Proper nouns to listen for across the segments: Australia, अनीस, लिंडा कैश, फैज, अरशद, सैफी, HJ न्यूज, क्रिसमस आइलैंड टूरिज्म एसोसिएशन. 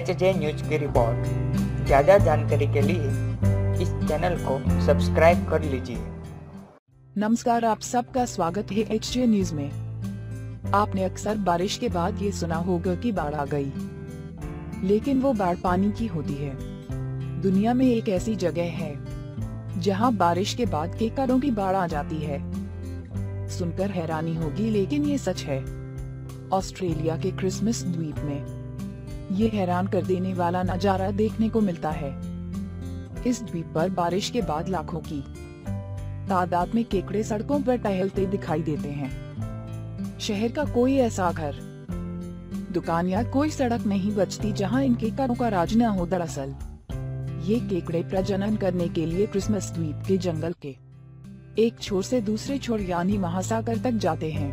HJ न्यूज की report. ज्यादा जानकारी के लिए इस चैनल को सब्सक्राइब कर लीजिए। नमस्कार, आप सबका स्वागत है HJ न्यूज में। आपने अक्सर बारिश के बाद ये सुना होगा कि बाढ़ आ गई, लेकिन वो बाढ़ पानी की होती है। दुनिया में एक ऐसी जगह है जहां बारिश के बाद एकड़ों की बाढ़ आ जाती है। सुनकर हैरानी होगी, लेकिन ये सच है। ऑस्ट्रेलिया के क्रिसमस द्वीप में ये हैरान कर देने वाला नजारा देखने को मिलता है। इस द्वीप पर बारिश के बाद लाखों की तादाद में केकड़े सड़कों पर टहलते दिखाई देते हैं। शहर का कोई ऐसा घर, दुकान या कोई सड़क नहीं बचती जहां इन केकड़ों का राज न हो। दरअसल ये केकड़े प्रजनन करने के लिए क्रिसमस द्वीप के जंगल के एक छोर से दूसरे छोर यानी महासागर तक जाते हैं।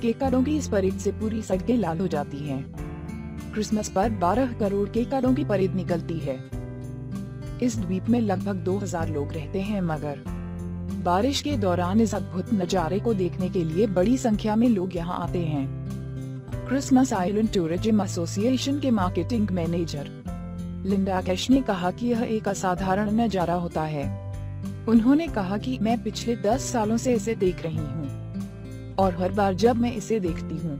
केकड़ों की इस परेड से पूरी सड़कें लाल हो जाती हैं। क्रिसमस पर 12 करोड़ केकड़ों की परेड निकलती है। इस द्वीप में लगभग 2000 लोग रहते हैं, मगर बारिश के दौरान इस अद्भुत नज़ारे को देखने के लिए बड़ी संख्या में लोग यहाँ आते हैं। क्रिसमस आइलैंड टूरिज्म एसोसिएशन के मार्केटिंग मैनेजर लिंडा कैश ने कहा कि यह एक असाधारण नज़ारा होता है। उन्होंने कहा कि मैं पिछले 10 सालों से इसे देख रही हूं, और हर बार जब मैं इसे देखती हूं,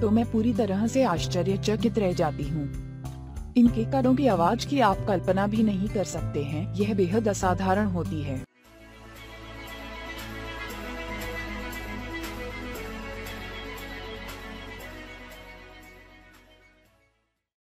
तो मैं पूरी तरह से आश्चर्यचकित रह जाती हूं। इन केकड़ों की आवाज की आप कल्पना भी नहीं कर सकते हैं। यह बेहद असाधारण होती है।